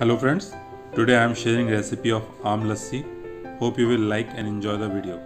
Hello friends, today I am sharing recipe of Aam Lassi. Hope you will like and enjoy the video.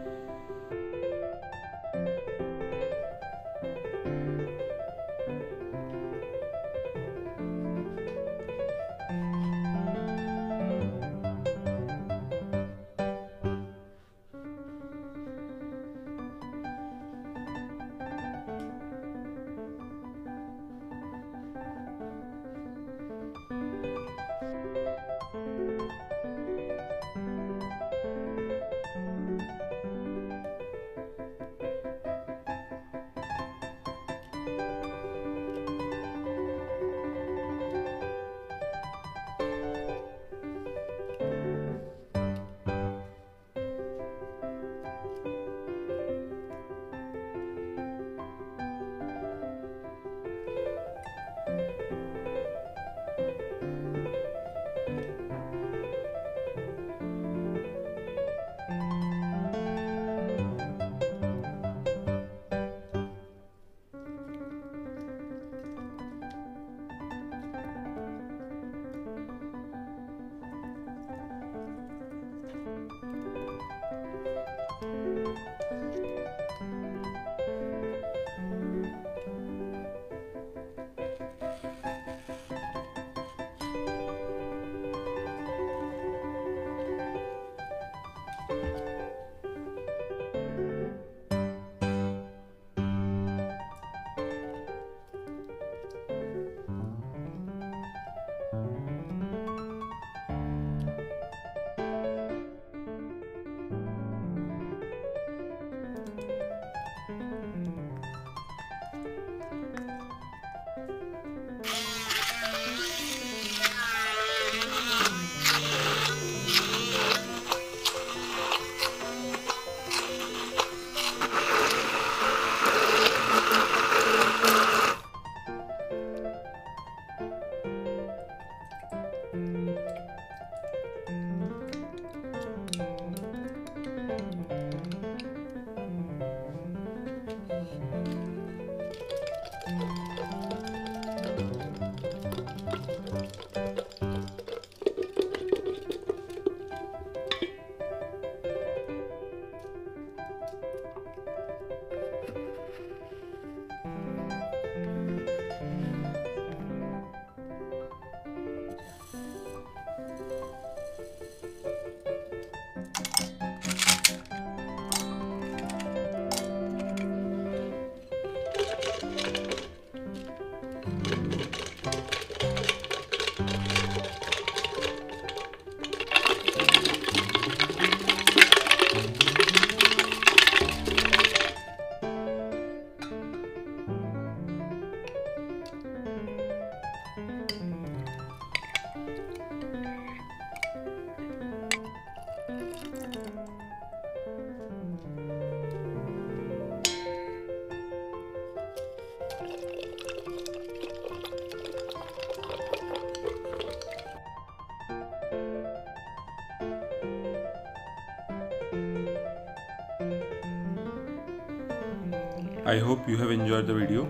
I hope you have enjoyed the video.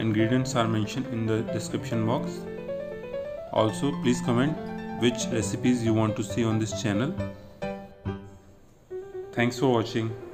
Ingredients are mentioned in the description box. Also, please comment which recipes you want to see on this channel. Thanks for watching.